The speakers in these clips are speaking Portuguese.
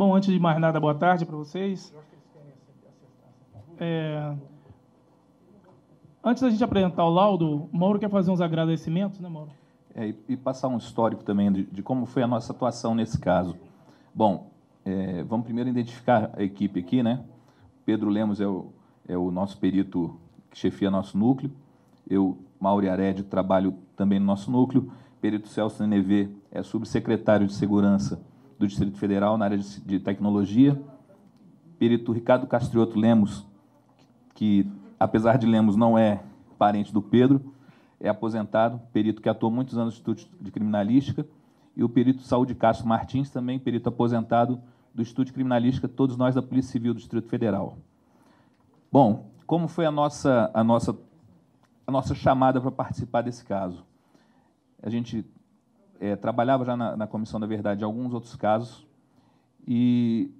Bom, antes de mais nada, boa tarde para vocês. Antes da gente apresentar o laudo, o Mauro quer fazer uns agradecimentos, né, Mauro? E passar um histórico também de como foi a nossa atuação nesse caso. Bom, vamos primeiro identificar a equipe aqui, né? Pedro Lemos é o nosso perito que chefia nosso núcleo. Eu, Mauro Arede, trabalho também no nosso núcleo. Perito Celso Neneve é subsecretário de Segurança do Distrito Federal na área de tecnologia. Perito Ricardo Castriotto Lemos, que, apesar de Lemos, não é parente do Pedro, é aposentado, perito que atuou muitos anos no Instituto de Criminalística, e o perito Saul de Castro Martins, também perito aposentado do Instituto de Criminalística, todos nós da Polícia Civil do Distrito Federal. Bom, como foi a nossa chamada para participar desse caso? A gente trabalhava já na Comissão da Verdade em alguns outros casos e,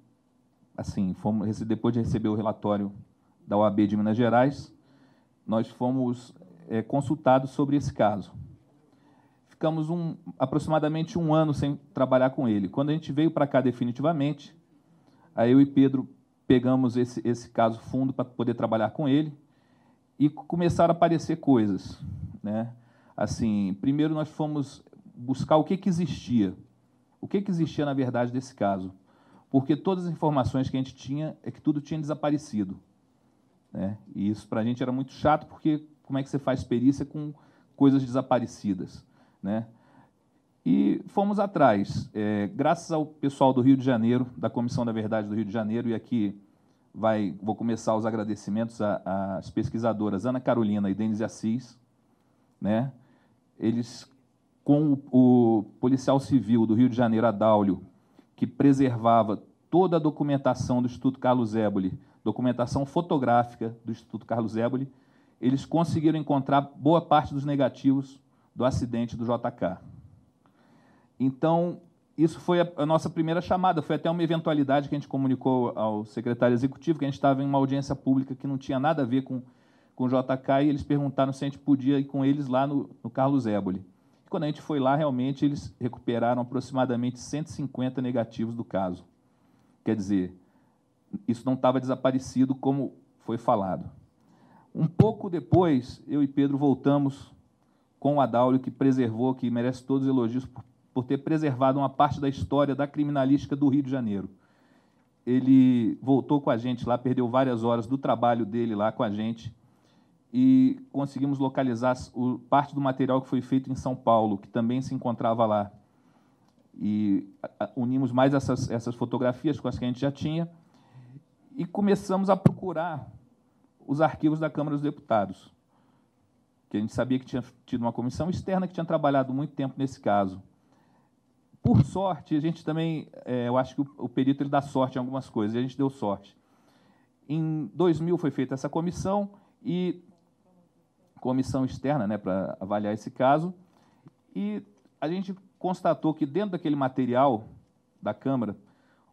assim, fomos, depois de receber o relatório da OAB de Minas Gerais, nós fomos consultados sobre esse caso. Ficamos aproximadamente um ano sem trabalhar com ele. Quando a gente veio para cá definitivamente, aí eu e Pedro pegamos esse caso fundo para poder trabalhar com ele e começaram a aparecer coisas, né? Assim, primeiro nós fomos buscar o que existia na verdade desse caso, porque todas as informações que a gente tinha é que tudo tinha desaparecido, né? E isso para a gente era muito chato, porque como é que você faz perícia com coisas desaparecidas, né? E fomos atrás. Graças ao pessoal do Rio de Janeiro, da Comissão da Verdade do Rio de Janeiro, e aqui vou começar os agradecimentos às pesquisadoras Ana Carolina e Denise Assis, né? Eles, com o policial civil do Rio de Janeiro, Adáulio, que preservava toda a documentação do Instituto Carlos Éboli, documentação fotográfica do Instituto Carlos Éboli, eles conseguiram encontrar boa parte dos negativos do acidente do JK. Então, isso foi a nossa primeira chamada, foi até uma eventualidade que a gente comunicou ao secretário executivo, que a gente estava em uma audiência pública que não tinha nada a ver com o JK, e eles perguntaram se a gente podia ir com eles lá no Carlos Éboli. E quando a gente foi lá, realmente, eles recuperaram aproximadamente 150 negativos do caso. Quer dizer, isso não estava desaparecido como foi falado. Um pouco depois, eu e Pedro voltamos com o Adáulio, que preservou, que merece todos os elogios por ter preservado uma parte da história da criminalística do Rio de Janeiro. Ele voltou com a gente lá, perdeu várias horas do trabalho dele lá com a gente e conseguimos localizar parte do material que foi feito em São Paulo, que também se encontrava lá. E unimos mais essas fotografias com as que a gente já tinha e começamos a procurar os arquivos da Câmara dos Deputados, que a gente sabia que tinha tido uma comissão externa que tinha trabalhado muito tempo nesse caso. Por sorte, a gente também, eu acho que o perito ele dá sorte em algumas coisas, e a gente deu sorte. Em 2000 foi feita essa comissão, e comissão externa, né, para avaliar esse caso, e a gente constatou que dentro daquele material da Câmara,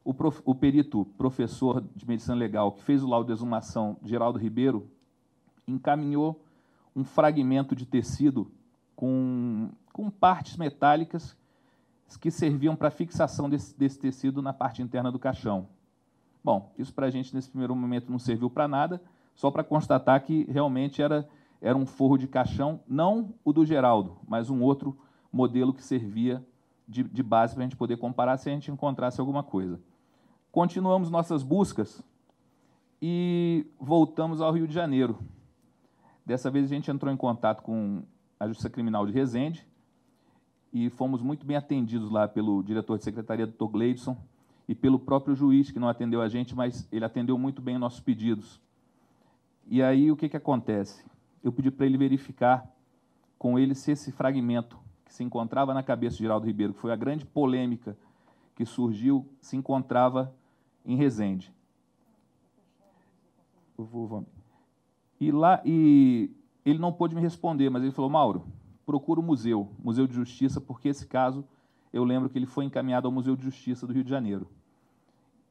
o perito professor de Medicina Legal, que fez o laudo de exumação, Geraldo Ribeiro, encaminhou um fragmento de tecido com partes metálicas que serviam para a fixação desse tecido na parte interna do caixão. Bom, isso para a gente, nesse primeiro momento, não serviu para nada, só para constatar que realmente era um forro de caixão, não o do Geraldo, mas um outro modelo que servia de base para a gente poder comparar se a gente encontrasse alguma coisa. Continuamos nossas buscas e voltamos ao Rio de Janeiro. Dessa vez, a gente entrou em contato com a Justiça Criminal de Resende e fomos muito bem atendidos lá pelo diretor de secretaria, Dr. Gleidson, e pelo próprio juiz, que não atendeu a gente, mas ele atendeu muito bem nossos pedidos. E aí, o que acontece? Eu pedi para ele verificar com ele se esse fragmento que se encontrava na cabeça de Geraldo Ribeiro, que foi a grande polêmica que surgiu, se encontrava em Resende. E ele não pôde me responder, mas ele falou: Mauro, procura o Museu de Justiça, porque esse caso, eu lembro que ele foi encaminhado ao Museu de Justiça do Rio de Janeiro.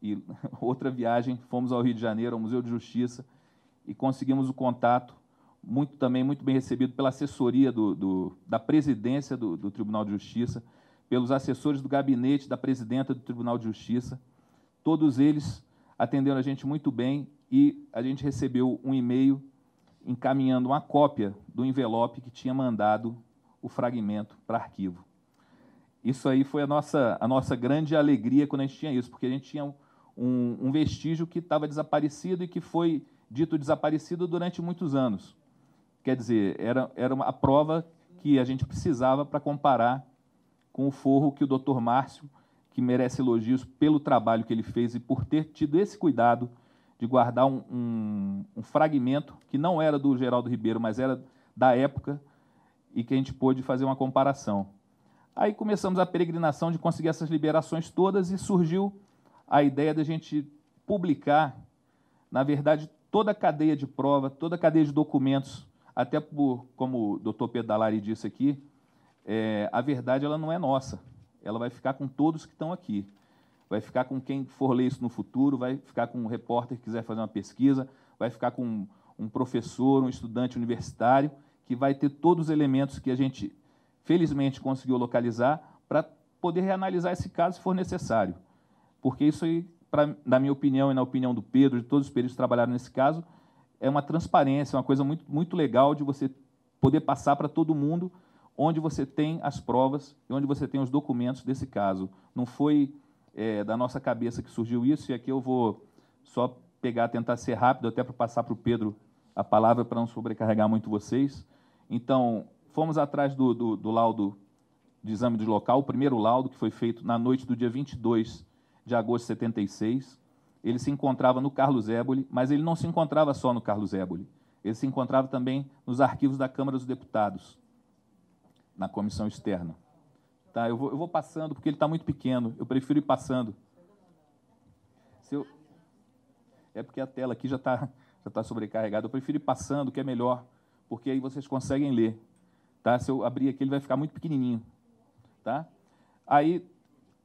E outra viagem, fomos ao Rio de Janeiro, ao Museu de Justiça, e conseguimos o contato, muito bem recebido pela assessoria da presidência do Tribunal de Justiça, pelos assessores do gabinete da presidenta do Tribunal de Justiça, Todos eles atenderam a gente muito bem e a gente recebeu um e-mail encaminhando uma cópia do envelope que tinha mandado o fragmento para arquivo. Isso aí foi a nossa grande alegria quando a gente tinha isso, porque a gente tinha um vestígio que estava desaparecido e que foi dito desaparecido durante muitos anos. Quer dizer, era uma prova que a gente precisava para comparar com o forro que o doutor Márcio, que merece elogios pelo trabalho que ele fez e por ter tido esse cuidado de guardar um fragmento que não era do Geraldo Ribeiro, mas era da época, e que a gente pôde fazer uma comparação. Aí começamos a peregrinação de conseguir essas liberações todas e surgiu a ideia da gente publicar, na verdade, toda a cadeia de prova, toda a cadeia de documentos, até por, como o doutor Pedro Dallari disse aqui, a verdade ela não é nossa, ela vai ficar com todos que estão aqui. Vai ficar com quem for ler isso no futuro, vai ficar com um repórter que quiser fazer uma pesquisa, vai ficar com um professor, um estudante universitário, que vai ter todos os elementos que a gente, felizmente, conseguiu localizar para poder reanalisar esse caso se for necessário. Porque isso aí, na minha opinião e na opinião do Pedro, de todos os peritos que trabalharam nesse caso, é uma transparência, uma coisa muito, muito legal de você poder passar para todo mundo onde você tem as provas e onde você tem os documentos desse caso. Não foi... da nossa cabeça que surgiu isso, e aqui eu vou só pegar, tentar ser rápido, até para passar para o Pedro a palavra, para não sobrecarregar muito vocês. Então, fomos atrás do laudo de exame de local, o primeiro laudo, que foi feito na noite do dia 22 de agosto de 76. Ele se encontrava no Carlos Éboli, mas ele não se encontrava só no Carlos Éboli, ele se encontrava também nos arquivos da Câmara dos Deputados, na comissão externa. Tá, eu vou passando, porque ele está muito pequeno. Eu prefiro ir passando. É porque a tela aqui já tá sobrecarregada. Eu prefiro ir passando, que é melhor, porque aí vocês conseguem ler. Tá? Se eu abrir aqui, ele vai ficar muito pequenininho. Tá? Aí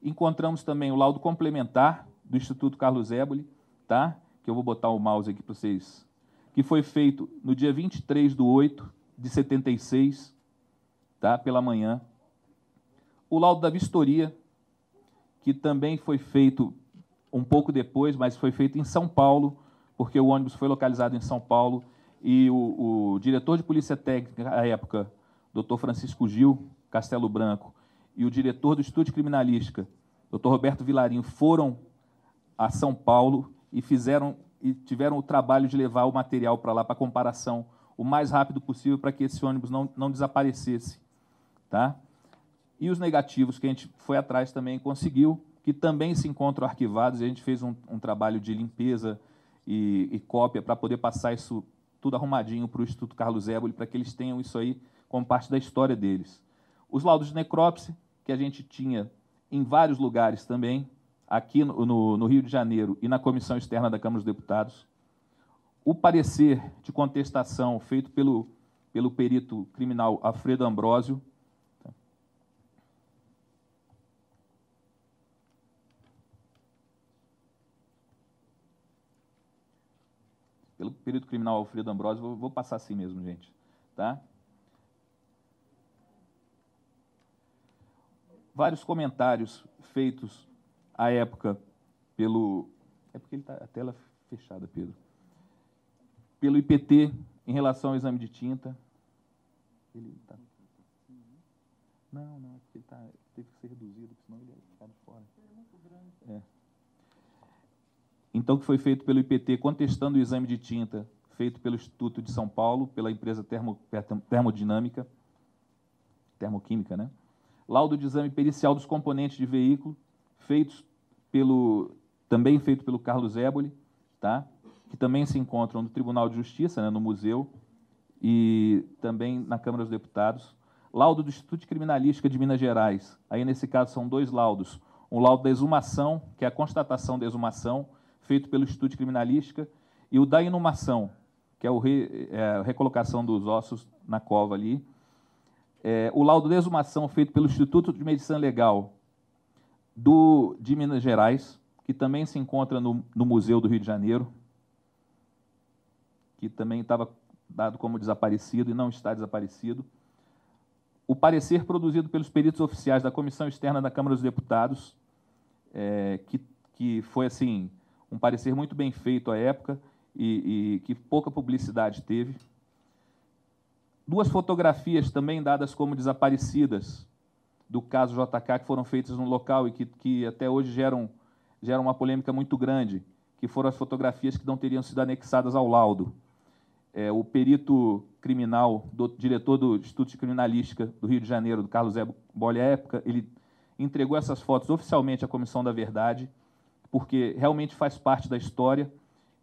encontramos também o laudo complementar do Instituto Carlos Éboli, tá? Que eu vou botar o mouse aqui para vocês, que foi feito no dia 23/8/76, tá? Pela manhã. O laudo da vistoria, que também foi feito um pouco depois, mas foi feito em São Paulo, porque o ônibus foi localizado em São Paulo, e o diretor de Polícia Técnica, à época, doutor Francisco Gil Castelo Branco, e o diretor do Instituto de Criminalística, doutor Roberto Vilarinho, foram a São Paulo e tiveram o trabalho de levar o material para lá, para comparação, o mais rápido possível, para que esse ônibus não desaparecesse. Tá? E os negativos que a gente foi atrás também conseguiu, que também se encontram arquivados. A gente fez um trabalho de limpeza e cópia para poder passar isso tudo arrumadinho para o Instituto Carlos Éboli, para que eles tenham isso aí como parte da história deles. Os laudos de necrópsia, que a gente tinha em vários lugares também, aqui no Rio de Janeiro e na Comissão Externa da Câmara dos Deputados. O parecer de contestação feito pelo perito criminal Alfredo Ambrósio, pelo perito criminal Alfredo Ambrósio, vou passar assim mesmo, gente. Tá? Vários comentários feitos à época pelo... É porque ele tá, a tela fechada, Pedro. Pelo IPT, em relação ao exame de tinta. Ele tá... Não, é porque ele teve que ser reduzido, senão ele ia ficar fora. Ele é muito grande. É. Então, que foi feito pelo IPT, contestando o exame de tinta feito pelo Instituto de São Paulo, pela empresa Termodinâmica, Termoquímica, né? Laudo de exame pericial dos componentes de veículo, também feito pelo Carlos Éboli, tá? Que também se encontram no Tribunal de Justiça, né? No Museu, e também na Câmara dos Deputados. Laudo do Instituto de Criminalística de Minas Gerais. Aí, nesse caso, são dois laudos. Um laudo da exumação, que é a constatação da exumação, feito pelo Instituto de Criminalística, e o da inumação, que é a recolocação dos ossos na cova ali. O laudo de exumação feito pelo Instituto de Medicina Legal de Minas Gerais, que também se encontra no Museu do Rio de Janeiro, que também estava dado como desaparecido e não está desaparecido. O parecer produzido pelos peritos oficiais da Comissão Externa da Câmara dos Deputados, que que foi assim um parecer muito bem feito à época e que pouca publicidade teve. Duas fotografias também dadas como desaparecidas do caso JK, que foram feitas no local e que até hoje geram uma polêmica muito grande, que foram as fotografias que não teriam sido anexadas ao laudo. O perito criminal, diretor do Instituto de Criminalística do Rio de Janeiro, do Carlos Éboli, à época, ele entregou essas fotos oficialmente à Comissão da Verdade, porque realmente faz parte da história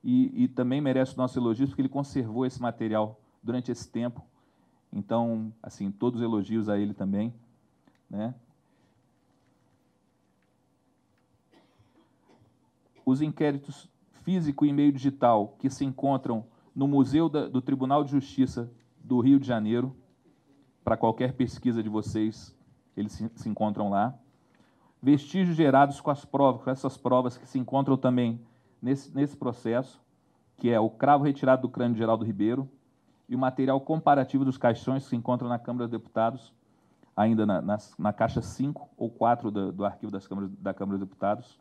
e também merece o nosso elogio, porque ele conservou esse material durante esse tempo. Então, assim, todos os elogios a ele também, né? Os inquéritos físico e meio digital que se encontram no Museu do Tribunal de Justiça do Rio de Janeiro, para qualquer pesquisa de vocês, eles se encontram lá. Vestígios gerados com as provas, com essas provas que se encontram também nesse processo, que é o cravo retirado do crânio de Geraldo Ribeiro e o material comparativo dos caixões que se encontram na Câmara dos Deputados, ainda na caixa 5 ou 4 do arquivo da Câmara dos Deputados.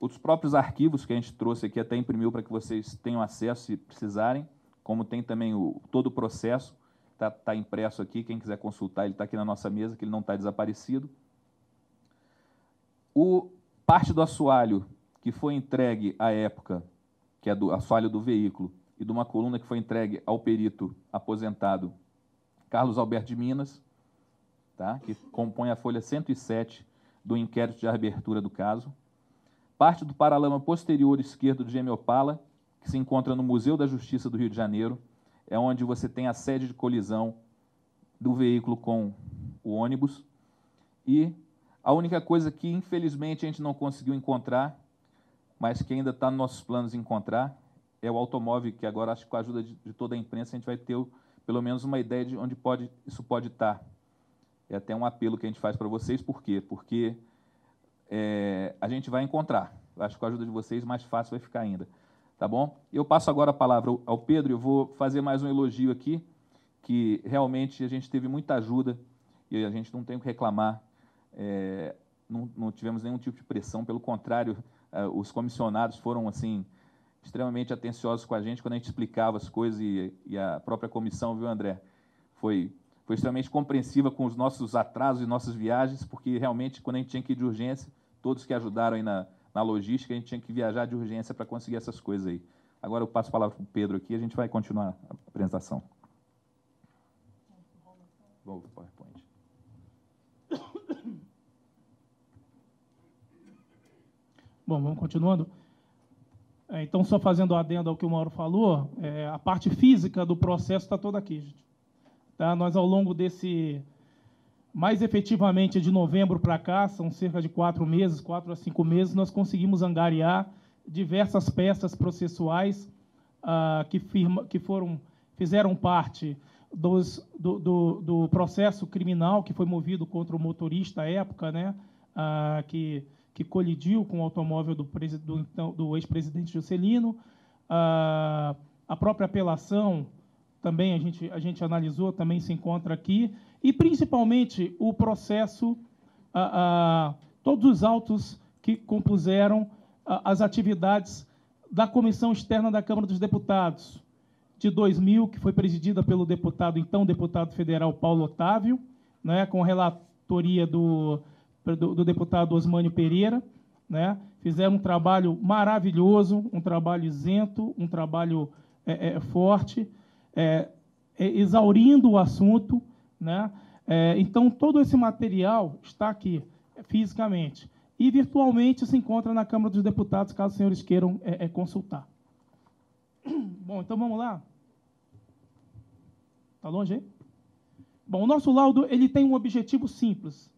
Os próprios arquivos que a gente trouxe aqui até imprimiu para que vocês tenham acesso se precisarem, como tem também todo o processo, está impresso aqui, quem quiser consultar, ele está aqui na nossa mesa, que ele não está desaparecido. Parte do assoalho que foi entregue à época, que é do assoalho do veículo, e de uma coluna que foi entregue ao perito aposentado Carlos Alberto de Minas, tá? Que compõe a folha 107 do inquérito de abertura do caso. Parte do paralama posterior esquerdo de Gêmeo Opala, que se encontra no Museu da Justiça do Rio de Janeiro, é onde você tem a sede de colisão do veículo com o ônibus. E a única coisa que, infelizmente, a gente não conseguiu encontrar, mas que ainda está nos nossos planos encontrar, é o automóvel, que agora acho que com a ajuda de toda a imprensa a gente vai ter pelo menos uma ideia de onde isso pode estar. É até um apelo que a gente faz para vocês. Por quê? Porque a gente vai encontrar. Acho que com a ajuda de vocês mais fácil vai ficar ainda. Tá bom? Eu passo agora a palavra ao Pedro. Eu vou fazer mais um elogio aqui, que realmente a gente teve muita ajuda e a gente não tem o que reclamar. Não tivemos nenhum tipo de pressão. Pelo contrário, os comissionados foram assim extremamente atenciosos com a gente quando a gente explicava as coisas e a própria comissão, viu, André? Foi extremamente compreensiva com os nossos atrasos e nossas viagens, porque realmente, quando a gente tinha que ir de urgência, todos que ajudaram aí na logística, a gente tinha que viajar de urgência para conseguir essas coisas aí. Agora eu passo a palavra para o Pedro aqui e a gente vai continuar a apresentação. Vou para o PowerPoint. Bom, vamos continuando. Então, só fazendo adendo ao que o Mauro falou, a parte física do processo está toda aqui, gente. Tá? Nós, ao longo desse, mais efetivamente de novembro para cá, são cerca de 4 meses, 4 a 5 meses, nós conseguimos angariar diversas peças processuais que fizeram parte do processo criminal que foi movido contra o motorista à época, né? Que colidiu com o automóvel do ex-presidente Juscelino. A própria apelação também a gente analisou, também se encontra aqui, e principalmente o processo, todos os autos que compuseram as atividades da Comissão Externa da Câmara dos Deputados, de 2000, que foi presidida pelo então deputado federal Paulo Otávio, né, com relatoria do deputado Osmânio Pereira, né, fizeram um trabalho maravilhoso, um trabalho isento, um trabalho forte, exaurindo o assunto, né? Então, todo esse material está aqui, fisicamente, e virtualmente se encontra na Câmara dos Deputados, caso os senhores queiram consultar. Bom, então vamos lá. Está longe, hein? Bom, o nosso laudo ele tem um objetivo simples.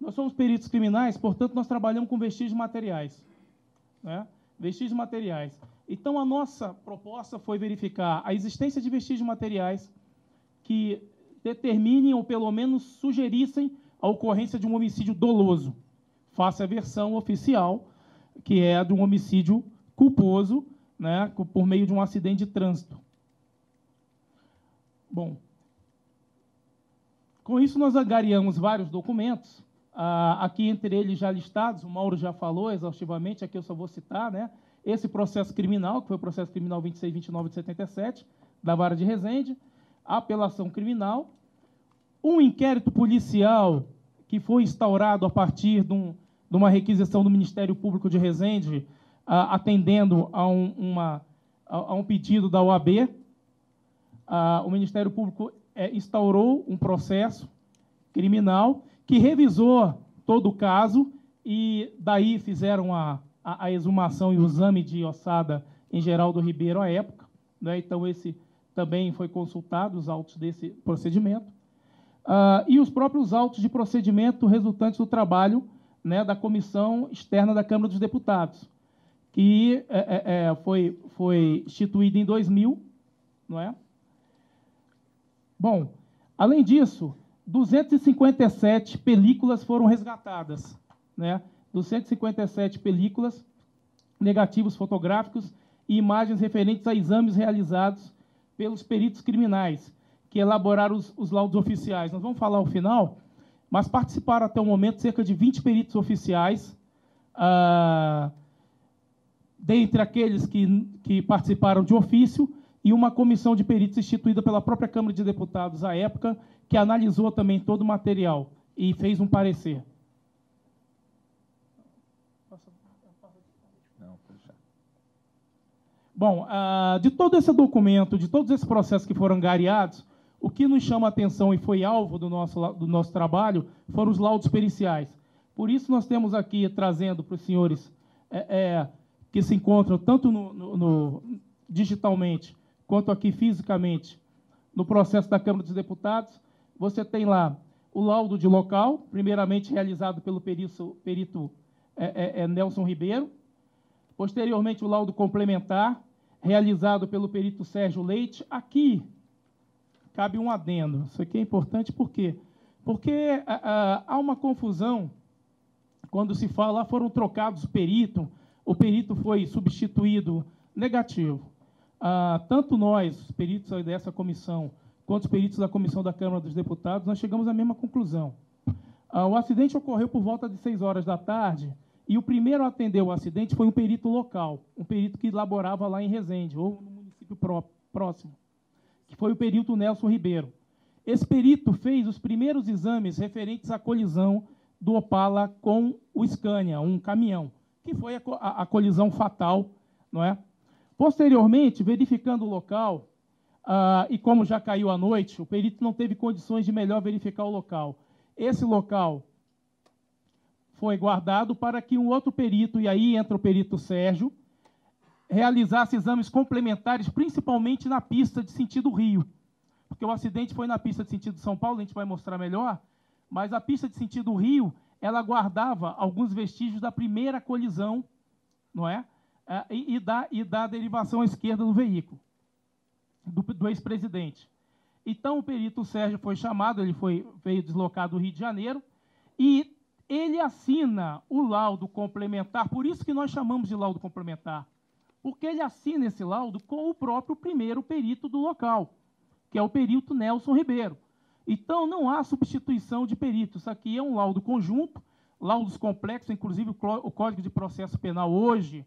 Nós somos peritos criminais, portanto, nós trabalhamos com vestígios materiais, né? Vestígios materiais. Então, a nossa proposta foi verificar a existência de vestígios materiais que determinem ou, pelo menos, sugerissem a ocorrência de um homicídio doloso, face à versão oficial, que é a de um homicídio culposo, né, por meio de um acidente de trânsito. Bom, com isso, nós angariamos vários documentos Aqui, entre eles já listados, o Mauro já falou exaustivamente, aqui eu só vou citar, né? Esse processo criminal, que foi o processo criminal 2629 de 77, da Vara de Resende, a apelação criminal, um inquérito policial que foi instaurado a partir de uma requisição do Ministério Público de Resende, atendendo a um pedido da OAB. O Ministério Público instaurou um processo criminal que revisou todo o caso e daí fizeram a exumação e o exame de ossada em Geraldo Ribeiro à época, né? Então, esse também foi consultado, os autos desse procedimento, e os próprios autos de procedimento resultantes do trabalho, né, da Comissão Externa da Câmara dos Deputados, que foi instituída em 2000, não é? Bom, além disso, 257 películas foram resgatadas, né? 257 películas, negativos fotográficos e imagens referentes a exames realizados pelos peritos criminais, que elaboraram os laudos oficiais. Nós vamos falar ao final, mas participaram até o momento cerca de 20 peritos oficiais, dentre aqueles que participaram de ofício, e uma comissão de peritos instituída pela própria Câmara de Deputados à época, que analisou também todo o material e fez um parecer. Bom, de todo esse documento, de todos esses processos que foram angariados, o que nos chama a atenção e foi alvo do nosso trabalho foram os laudos periciais. Por isso, nós temos aqui, trazendo para os senhores que se encontram tanto digitalmente quanto aqui fisicamente, no processo da Câmara dos Deputados, você tem lá o laudo de local, primeiramente realizado pelo perito Nelson Ribeiro, posteriormente o laudo complementar, realizado pelo perito Sérgio Leite. Aqui cabe um adendo. Isso aqui é importante por quê? Porque há uma confusão quando se fala, foram trocados o perito foi substituído, negativo. Tanto nós, os peritos dessa comissão, quanto os peritos da Comissão da Câmara dos Deputados, nós chegamos à mesma conclusão. O acidente ocorreu por volta de 18h e o primeiro a atender o acidente foi um perito local, um perito que laborava lá em Resende, ou no município próximo, que foi o perito Nelson Ribeiro. Esse perito fez os primeiros exames referentes à colisão do Opala com o Scania, um caminhão, que foi a colisão fatal, não é? Posteriormente, verificando o local, e como já caiu à noite, o perito não teve condições de melhor verificar o local. Esse local foi guardado para que um outro perito, e aí entra o perito Sérgio, realizasse exames complementares, principalmente na pista de sentido Rio. Porque o acidente foi na pista de sentido São Paulo, a gente vai mostrar melhor, mas a pista de sentido Rio, ela guardava alguns vestígios da primeira colisão, não é? E da derivação à esquerda do veículo, do ex-presidente. Então, o perito Sérgio foi chamado, veio deslocado do Rio de Janeiro, e ele assina o laudo complementar, por isso que nós chamamos de laudo complementar, porque ele assina esse laudo com o próprio primeiro perito do local, que é o perito Nelson Ribeiro. Então, não há substituição de peritos. Isso aqui é um laudo conjunto, laudos complexos, inclusive o Código de Processo Penal hoje,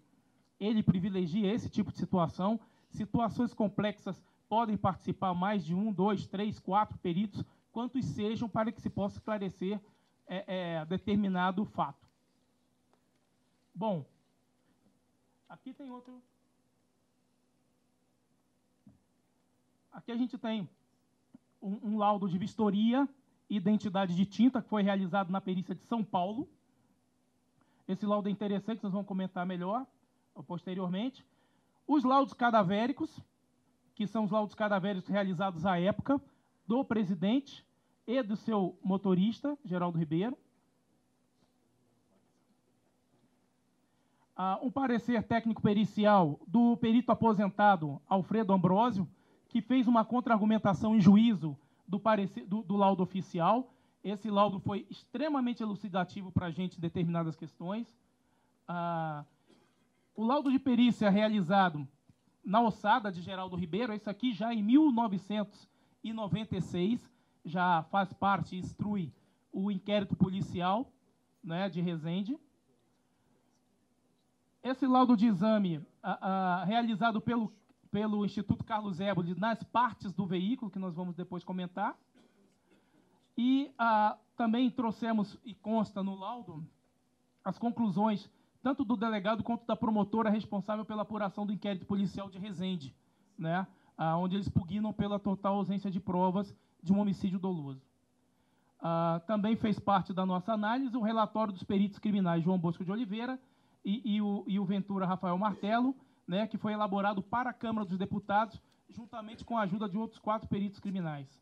ele privilegia esse tipo de situação. Situações complexas podem participar mais de 1, 2, 3, 4 peritos, quantos sejam, para que se possa esclarecer determinado fato. Bom, aqui tem outro. Aqui a gente tem um laudo de vistoria e identidade de tinta, que foi realizado na perícia de São Paulo. Esse laudo é interessante, nós vamos comentar melhor posteriormente. Os laudos cadavéricos, que são os laudos cadavéricos realizados à época, do presidente e do seu motorista, Geraldo Ribeiro. Um parecer técnico pericial do perito aposentado Alfredo Ambrósio, que fez uma contra-argumentação em juízo do laudo oficial. Esse laudo foi extremamente elucidativo para a gente em determinadas questões. O laudo de perícia realizado na ossada de Geraldo Ribeiro, isso aqui já em 1996, já faz parte, instrui o inquérito policial né, de Resende. Esse laudo de exame realizado pelo Instituto Carlos Éboli nas partes do veículo, que nós vamos depois comentar. E também trouxemos, e consta no laudo, as conclusões tanto do delegado quanto da promotora responsável pela apuração do inquérito policial de Resende, né, onde eles pugnam pela total ausência de provas de um homicídio doloso. Também fez parte da nossa análise o relatório dos peritos criminais João Bosco de Oliveira e o Ventura Rafael Martelo, né, que foi elaborado para a Câmara dos Deputados, juntamente com a ajuda de outros 4 peritos criminais.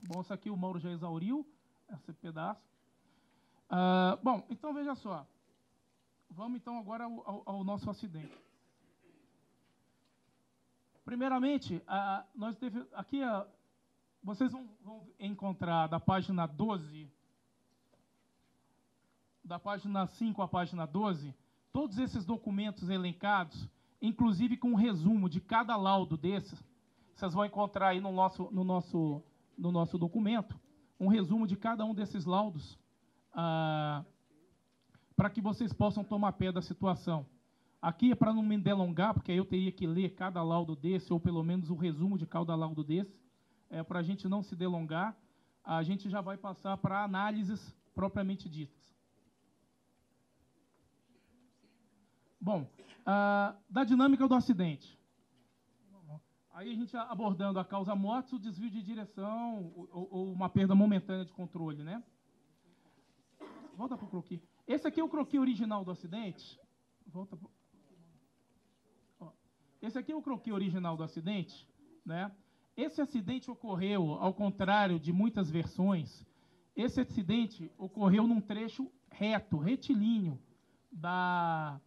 Bom, isso aqui o Mauro já exauriu, esse pedaço. Bom, então veja só. Vamos então agora ao nosso acidente. Primeiramente, vocês vão encontrar da página 12, da página 5 à página 12, todos esses documentos elencados, inclusive com um resumo de cada laudo desses. Vocês vão encontrar aí no nosso documento, um resumo de cada um desses laudos, para que vocês possam tomar pé da situação. Aqui é para não me delongar, porque aí eu teria que ler cada laudo desse, ou pelo menos o resumo de cada laudo desse, para a gente não se delongar. A gente já vai passar para análises propriamente ditas. Bom, da dinâmica do acidente. Aí a gente abordando a causa mortis, o desvio de direção ou uma perda momentânea de controle, né? Volta para o croquis. Esse aqui é o croquis original do acidente. Volta pro... Ó. Esse aqui é o croquis original do acidente, né? Esse acidente ocorreu, ao contrário de muitas versões, esse acidente ocorreu num trecho reto, retilíneo, da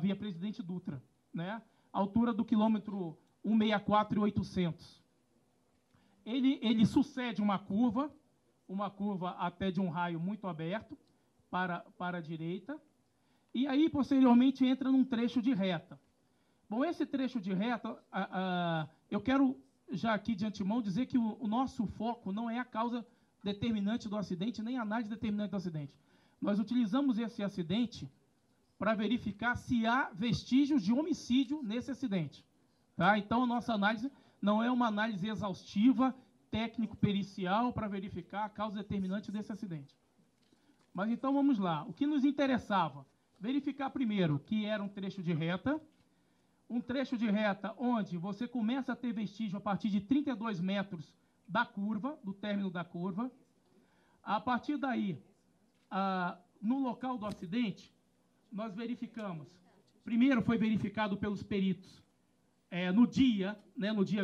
via Presidente Dutra, né? Altura do quilômetro 164 e 800. Ele sucede uma curva até de um raio muito aberto para a direita, e aí, posteriormente, entra num trecho de reta. Bom, esse trecho de reta, eu quero já aqui de antemão dizer que o nosso foco não é a causa determinante do acidente, nem a análise determinante do acidente. Nós utilizamos esse acidente para verificar se há vestígios de homicídio nesse acidente. Tá? Então, a nossa análise não é uma análise exaustiva, técnico-pericial, para verificar a causa determinante desse acidente. Mas, então, vamos lá. O que nos interessava? Verificar, primeiro, que era um trecho de reta. Um trecho de reta onde você começa a ter vestígio a partir de 32 metros da curva, do término da curva. A partir daí, no local do acidente, nós verificamos. Primeiro foi verificado pelos peritos no dia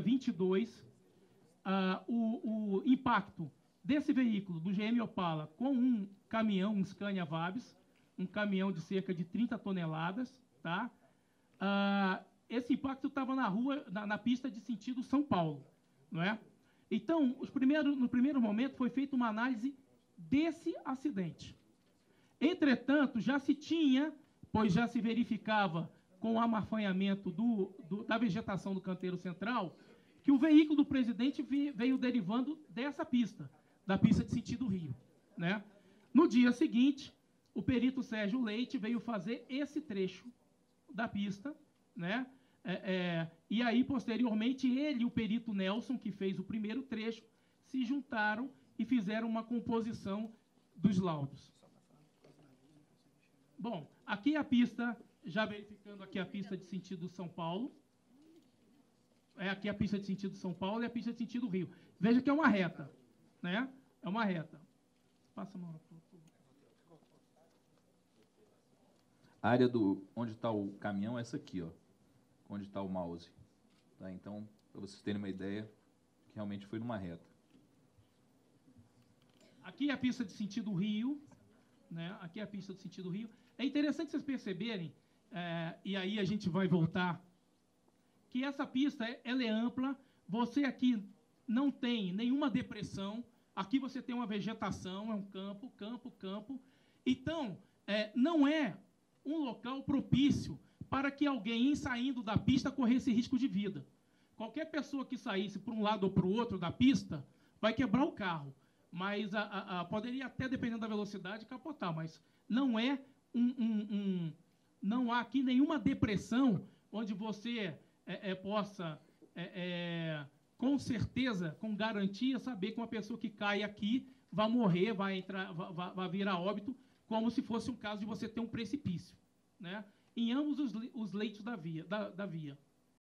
22, o impacto desse veículo, do GM Opala, com um caminhão, um Scania Vabis, um caminhão de cerca de 30 toneladas. Tá? Esse impacto estava na pista de sentido São Paulo. Não é? Então, no primeiro momento, foi feita uma análise desse acidente. Entretanto, já se tinha, pois já se verificava com o amarfanhamento da vegetação do canteiro central, que o veículo do presidente veio derivando dessa pista, da pista de sentido Rio. Né? No dia seguinte, o perito Sérgio Leite veio fazer esse trecho da pista, né? E aí, posteriormente, ele e o perito Nelson, que fez o primeiro trecho, se juntaram e fizeram uma composição dos laudos. Bom, aqui a pista, já verificando aqui a pista de sentido São Paulo. Aqui a pista de sentido São Paulo e a pista de sentido Rio. Veja que é uma reta, né? É uma reta. Passa, Mauro. A área onde está o caminhão é essa aqui, ó, onde está o mouse. Tá? Então, para vocês terem uma ideia, que realmente foi numa reta. Aqui a pista de sentido Rio, né? Aqui a pista de sentido Rio. É interessante vocês perceberem, e aí a gente vai voltar, que essa pista ela é ampla, você aqui não tem nenhuma depressão, aqui você tem uma vegetação, é um campo, campo, campo. Então, não é um local propício para que alguém, saindo da pista, corresse risco de vida. Qualquer pessoa que saísse para um lado ou para o outro da pista vai quebrar o carro. mas poderia até, dependendo da velocidade, capotar, mas não é não há aqui nenhuma depressão onde você possa, com certeza, com garantia, saber que uma pessoa que cai aqui vai morrer, vai vir a óbito, como se fosse um caso de você ter um precipício, né? Em ambos os leitos da via.